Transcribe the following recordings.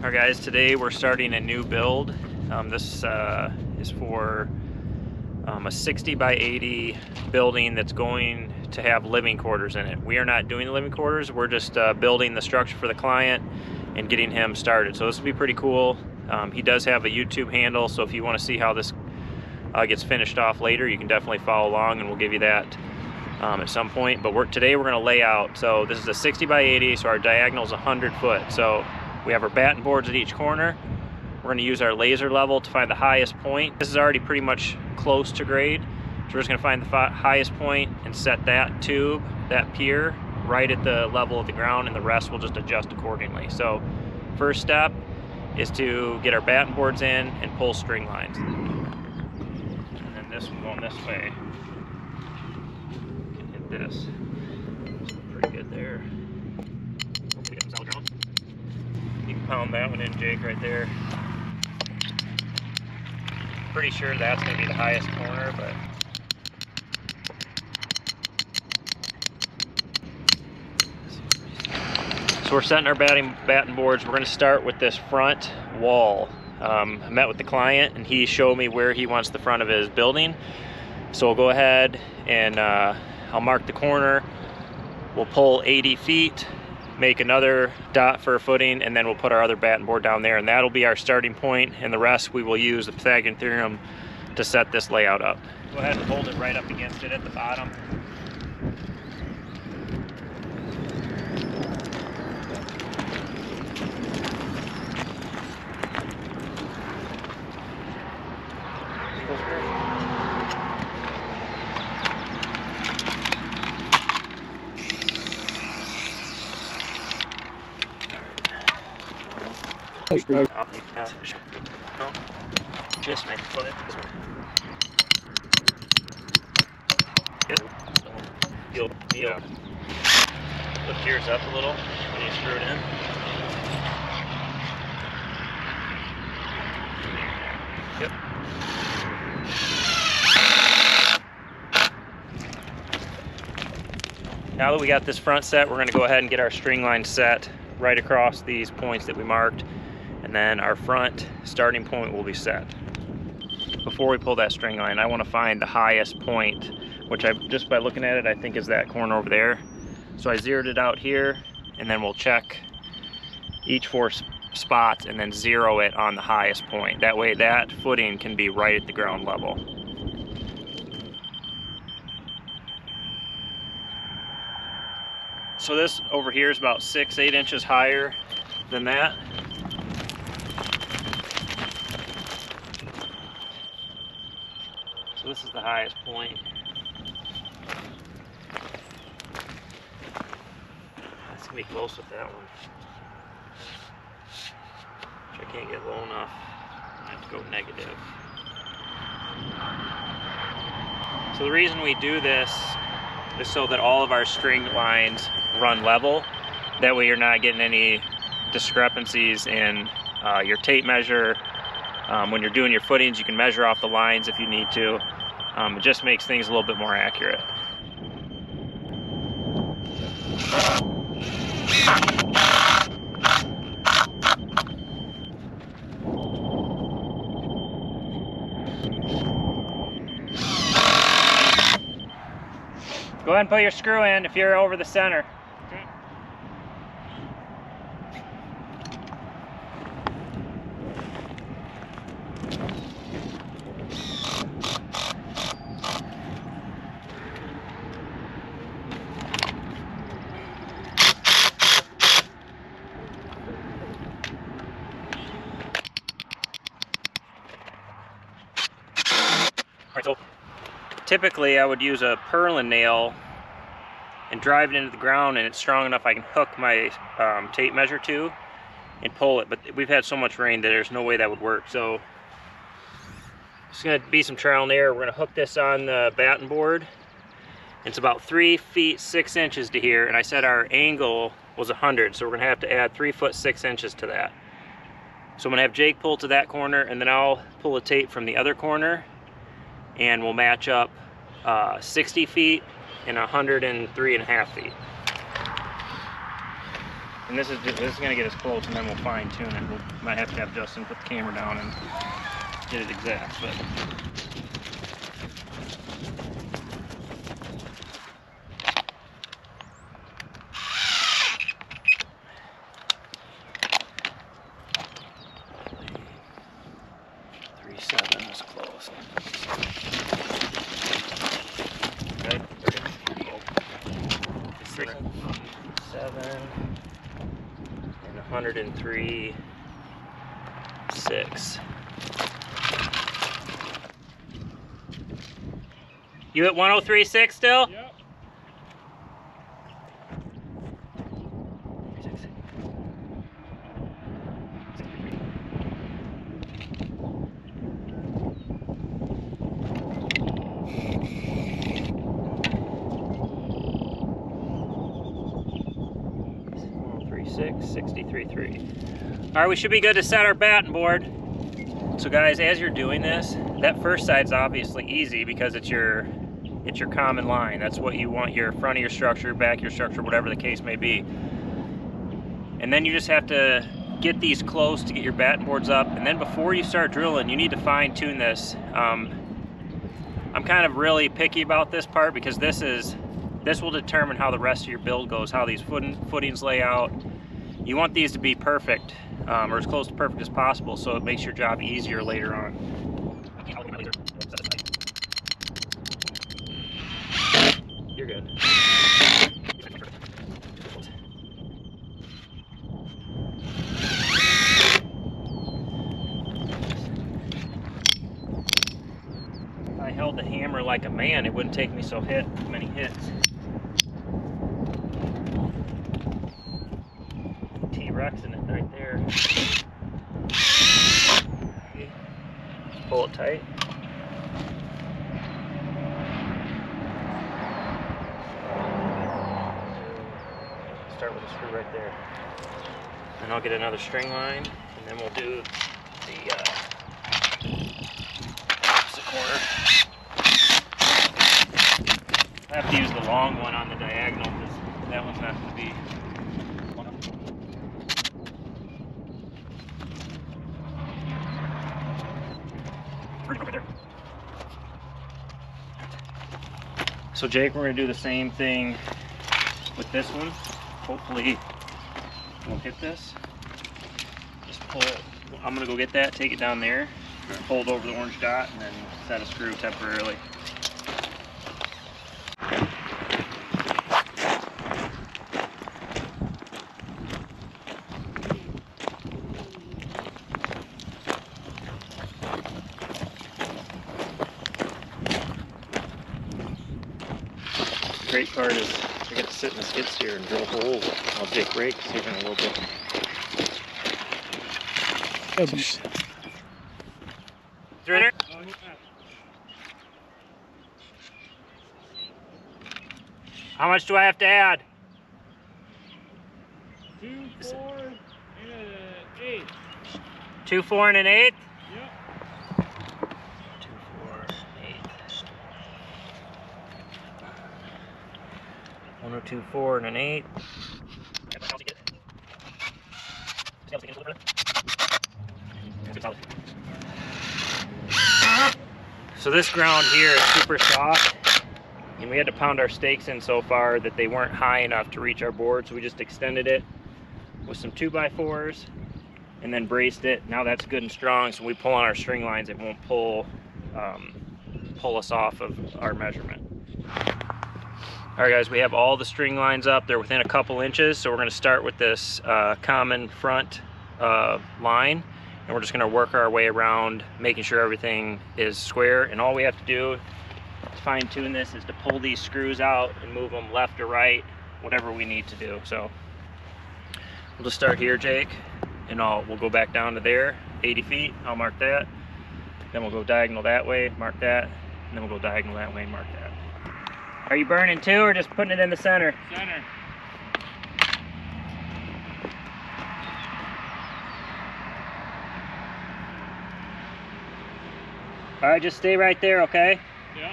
Alright guys, today we're starting a new build. This is for a 60 by 80 building that's going to have living quarters in it. We are not doing the living quarters, we're just building the structure for the client and getting him started. So this will be pretty cool. He does have a YouTube handle, so if you want to see how this gets finished off later, you can definitely follow along and we'll give you that at some point. But today we're going to lay out. So this is a 60 by 80, so our diagonal is 100 foot. So we have our batten boards at each corner. We're gonna use our laser level to find the highest point. This is already pretty much close to grade. So we're just gonna find the highest point and set that tube, that pier, right at the level of the ground, and the rest will just adjust accordingly. So first step is to get our batten boards in and pull string lines. And then this one going this way. Can hit this. Pretty good there. Pound that one in, Jake, right there. Pretty sure that's gonna be the highest corner, but so we're setting our batten boards. We're gonna start with this front wall. I met with the client and he showed me where he wants the front of his building. So we'll go ahead and I'll mark the corner. We'll pull 80 feet. Make another dot for a footing, and then we'll put our other batten board down there, and that'll be our starting point, and the rest we will use the Pythagorean theorem to set this layout up. Go ahead and hold it right up against it at the bottom. You'll lift yours up a little when you screw it in. Yep. Now that we got this front set, we're going to go ahead and get our string line set right across these points that we marked. And then our front starting point will be set. Before we pull that string line, I want to find the highest point, which just by looking at it, I think is that corner over there. So I zeroed it out here, and then we'll check each four spots and then zero it on the highest point. That way that footing can be right at the ground level. So this over here is about 6-8 inches higher than that. This is the highest point. That's gonna be close with that one. Which I can't get low enough. I have to go negative. So the reason we do this is so that all of our string lines run level. That way you're not getting any discrepancies in your tape measure. When you're doing your footings, you can measure off the lines if you need to. It just makes things a little bit more accurate. Go ahead and put your screw in if you're over the center. Typically I would use a purlin nail and drive it into the ground, and it's strong enough I can hook my tape measure to and pull it, but we've had so much rain that there's no way that would work. So it's going to be some trial and error. We're going to hook this on the batten board. It's about 3 feet 6 inches to here, and I said our angle was 100, so we're going to have to add 3 foot 6 inches to that. So I'm going to have Jake pull to that corner, and then I'll pull a tape from the other corner, and we'll match up 60 feet and 103.5 feet. And this is going to get us close, and then we'll fine tune it. We'll, might have to have Justin put the camera down and get it exact. But You at 103.6 still? Yep. All right, we should be good to set our batten board. So guys, as you're doing this, that first side's obviously easy because it's your common line. That's what you want, your front of your structure, back of your structure, whatever the case may be. And then you just have to get these close to get your batten boards up. And then before you start drilling, you need to fine tune this. I'm kind of really picky about this part because this will determine how the rest of your build goes, how these footings lay out. You want these to be perfect, or as close to perfect as possible, so it makes your job easier later on. You're good. If I held the hammer like a man, it wouldn't take me so many hits. T-Rex in it right there. Okay. Pull it tight. Start with a screw right there. And I'll get another string line, and then we'll do the opposite corner. I have to use the long one on the diagonal because that one's not going to be. So Jake, we're going to do the same thing with this one. Hopefully we'll hit this. Just pull it. I'm going to go get that, take it down there, pull it over the orange dot, and then set a screw temporarily. The great part is I get to sit in the skid steer and drill holes. I'll take rakes even a little bit. Through there? How much do I have to add? 2, 4, and 1/8. 2, 4, and 1/8? One, two, 4, and 1/8. So this ground here is super soft, and we had to pound our stakes in so far that they weren't high enough to reach our board, so we just extended it with some 2x4s and then braced it. Now that's good and strong, so we pull on our string lines, it won't pull us off of our measurement. All right guys, we have all the string lines up. They're within a couple inches, so we're gonna start with this common front line, and we're just gonna work our way around, making sure everything is square. And all we have to do to fine tune this is to pull these screws out and move them left or right, whatever we need to do. So we'll just start here, Jake, and we'll go back down to there, 80 feet, I'll mark that. Then we'll go diagonal that way, mark that, and then we'll go diagonal that way, mark that. Are you burning too, or just putting it in the center? Center. All right, just stay right there, okay? Yeah.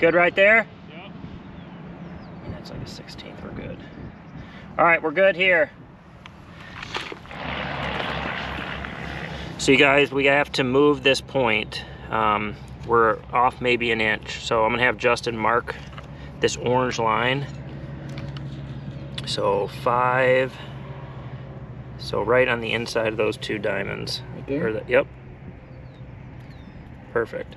Good right there? Yeah. And that's like a 16th, we're good. All right, we're good here. So you guys, we have to move this point. We're off maybe an inch. So I'm gonna have Justin mark this orange line. So 5, so right on the inside of those two diamonds. Right there? Or the, yep. Perfect.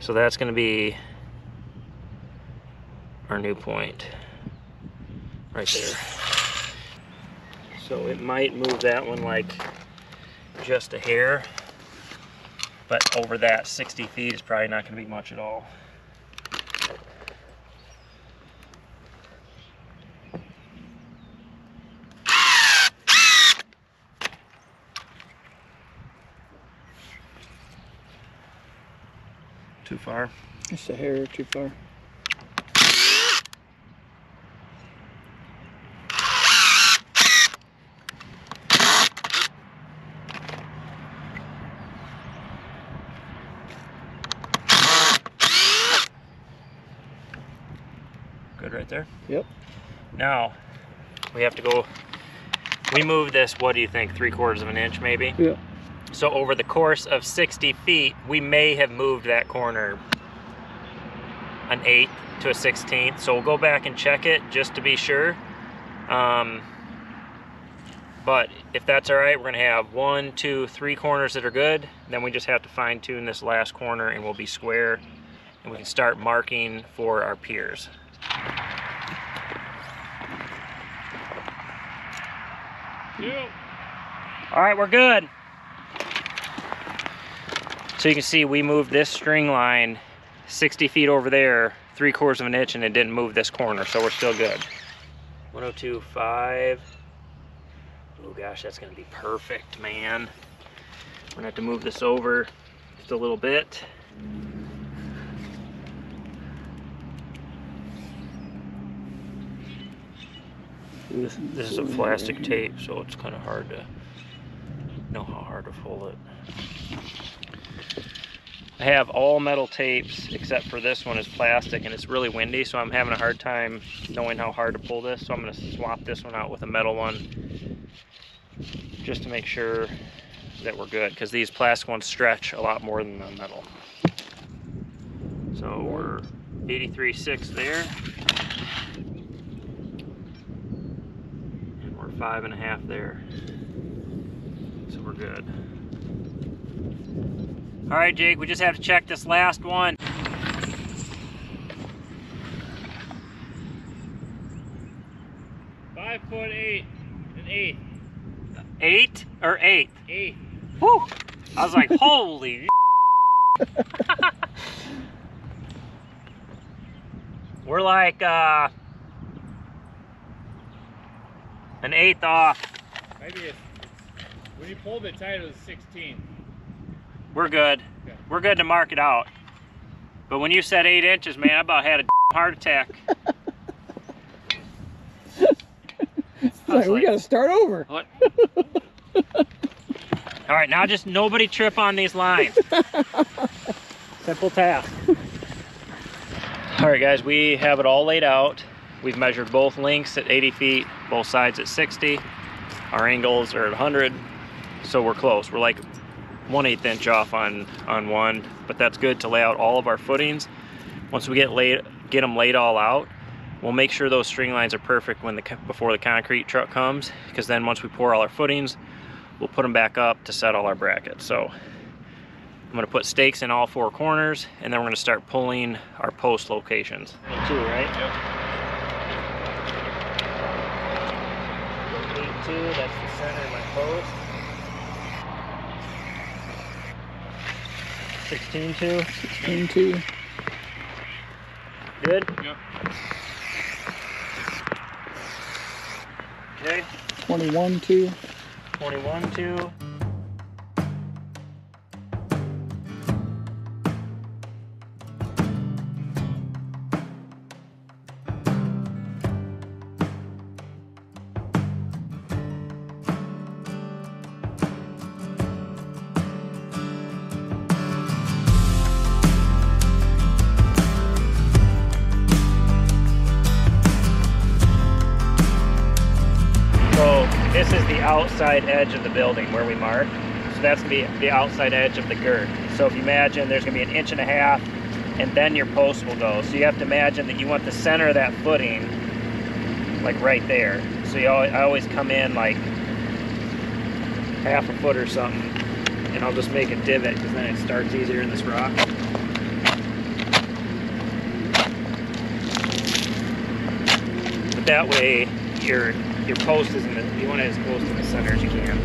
So that's gonna be our new point right there. So it might move that one like just a hair, but over that 60 feet is probably not gonna be much at all. Too far? Just a hair too far. Good right there? Yep. Now, we have to go, we move this, what do you think, 3/4 of an inch maybe? Yeah. So over the course of 60 feet, we may have moved that corner an 8th to a 16th. So we'll go back and check it just to be sure. But if that's all right, we're gonna have 1, 2, 3 corners that are good. Then we just have to fine tune this last corner and we'll be square and we can start marking for our piers. Yep. All right, we're good. So you can see we moved this string line 60 feet over there, 3/4 of an inch, and it didn't move this corner, so we're still good. 102.5. Oh gosh, that's gonna be perfect, man. We're gonna have to move this over just a little bit. This is a plastic tape, so it's kind of hard to know how hard to pull it. I have all metal tapes except for this one is plastic and it's really windy, so I'm having a hard time knowing how hard to pull this, so I'm going to swap this one out with a metal one just to make sure that we're good, because these plastic ones stretch a lot more than the metal. So we're 83.6 there and we're 5.5 there, so we're good. All right, Jake, we just have to check this last one. Eight. 8 or 8? 8. Woo! I was like, holy We're like an 1/8 off. Maybe when you pulled it tight, it was 16. We're good. Okay. We're good to mark it out. But when you said 8 inches, man, I about had a heart attack. We gotta start over. What? All right, now just nobody trip on these lines. Simple task. All right, guys, we have it all laid out. We've measured both lengths at 80 feet, both sides at 60. Our angles are at 100, so we're close. We're like 1/8 inch off on one, but that's good to lay out all of our footings. Once we get them laid all out, we'll make sure those string lines are perfect before the concrete truck comes, because then once we pour all our footings, we'll put them back up to set all our brackets. So I'm going to put stakes in all 4 corners, and then we're going to start pulling our post locations. Eight, 2, right? Yep. 8, 2. That's the center of my post. 16.2. 16.2. Good? Yep. Okay. 21.2. 21.2. This is the outside edge of the building where we mark. So that's going to be the outside edge of the girth. So if you imagine there's going to be an inch and a half, and then your post will go. So you have to imagine that you want the center of that footing like right there. So you always, I always come in like half a foot or something, and I'll just make a divot because then it starts easier in this rock. But that way your post is in the, you want it as close to the center as you can.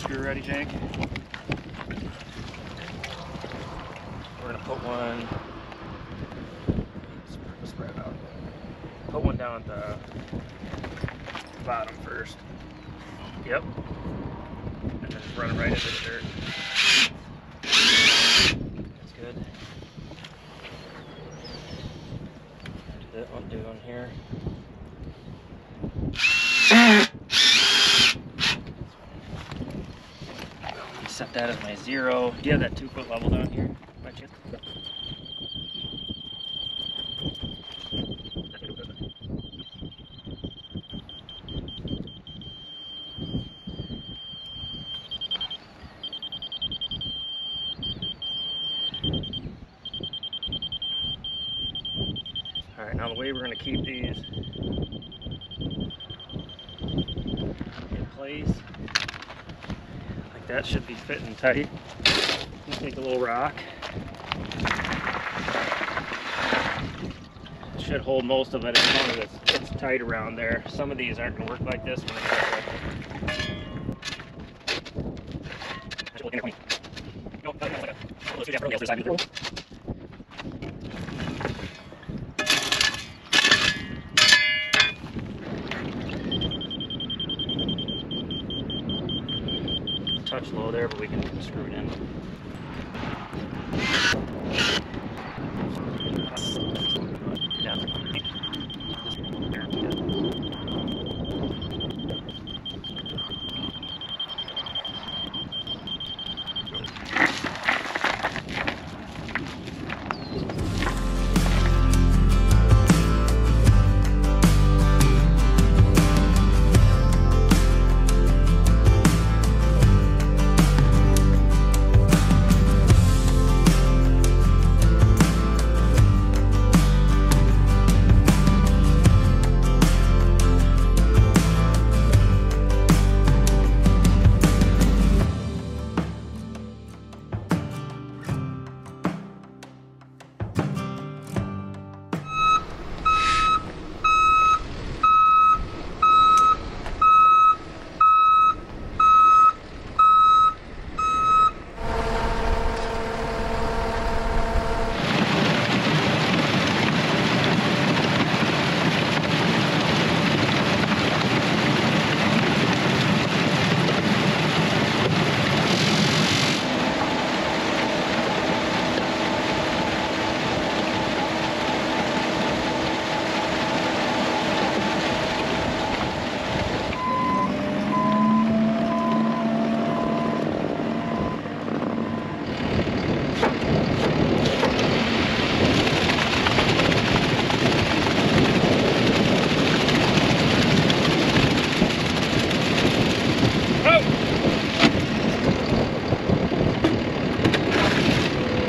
Screw ready, Jake. We're gonna put one. Spread out. Put one down at the bottom first. Yep. And then just run it right into the dirt. That's good. Do one here. Set that as my zero. Do you have that 2-foot level down here? All right, now the way we're going to keep these in place, that should be fitting tight. Just take a little rock. It should hold most of it as long as it's tight around there. Some of these aren't going to work like this. Touch low there, but we can screw it in.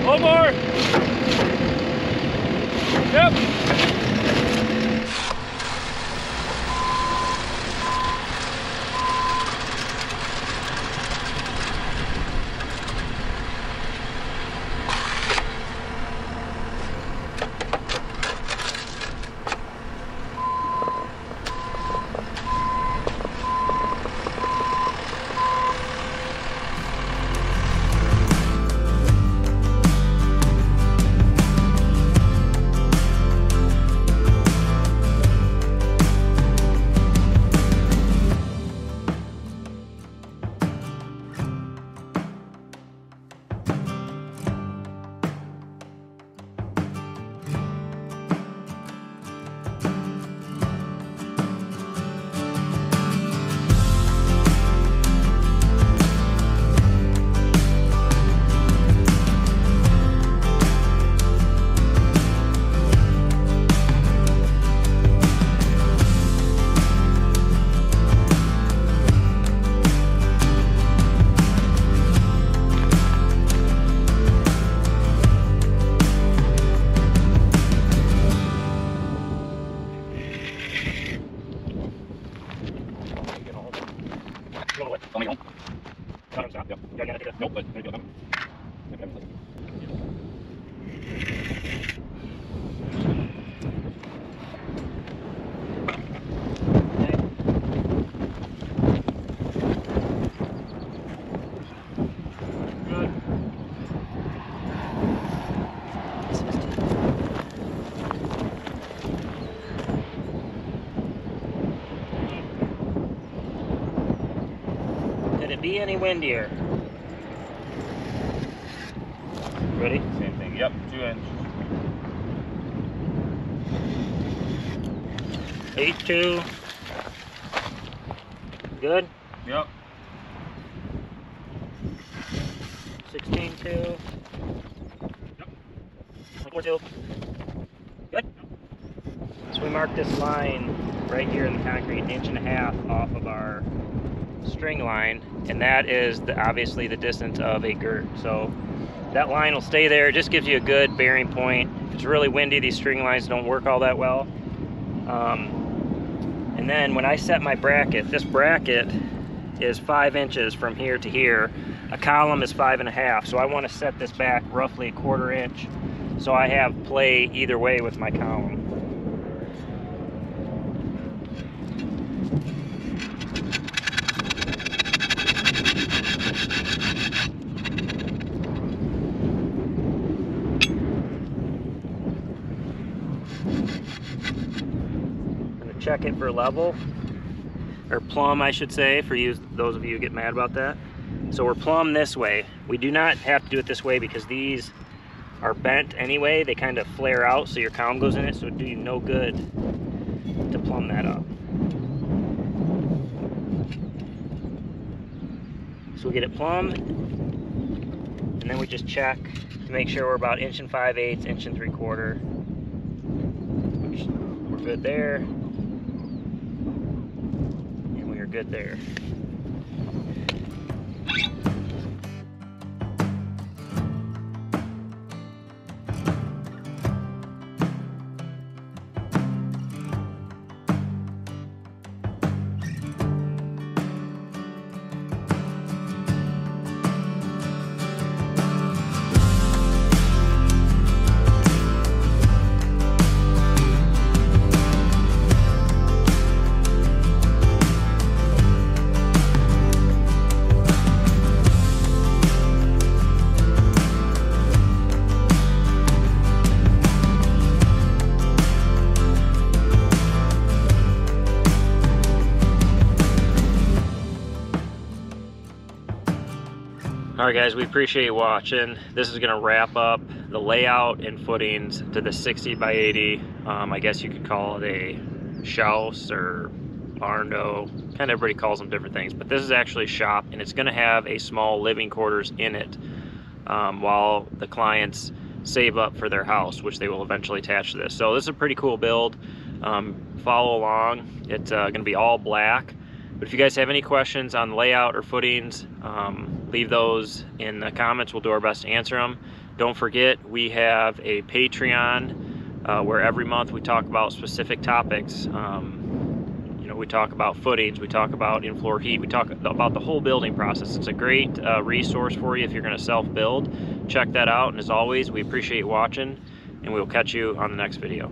One more. Yep. Be any windier. Ready? Same thing. Yep, 2 inch. 8-2. Good? Yep. 16-2. Yep. 24-2. Good? So we marked this line right here in the concrete, 1.5 inches off of our string line, and that is obviously the distance of a girt. So that line will stay there. It just gives you a good bearing point. If it's really windy, these string lines don't work all that well. And then when I set my bracket, this bracket is 5 inches from here to here. A column is 5.5, so I want to set this back roughly 1/4 inch, so I have play either way with my column. Check it for level, or plumb I should say, for you, those of you who get mad about that. So we're plumb this way. We do not have to do it this way because these are bent anyway. They kind of flare out, so your column goes in it, so it would do you no good to plumb that up. So we get it plumb, and then we just check to make sure we're about 1 5/8, 1 3/4 inches, which we're good there. Good there. All right, guys, we appreciate you watching. This is gonna wrap up the layout and footings to the 60 by 80. I guess you could call it a Shouse or barn-dough. Kind of everybody calls them different things, but this is actually shop, and it's gonna have a small living quarters in it while the clients save up for their house, which they will eventually attach to this. So this is a pretty cool build. Follow along. It's gonna be all black. But if you guys have any questions on layout or footings, leave those in the comments. We'll do our best to answer them. Don't forget, we have a Patreon where every month we talk about specific topics. We talk about footings, we talk about in-floor heat, we talk about the whole building process. It's a great resource for you if you're going to self-build. Check that out, and as always, we appreciate watching, and we'll catch you on the next video.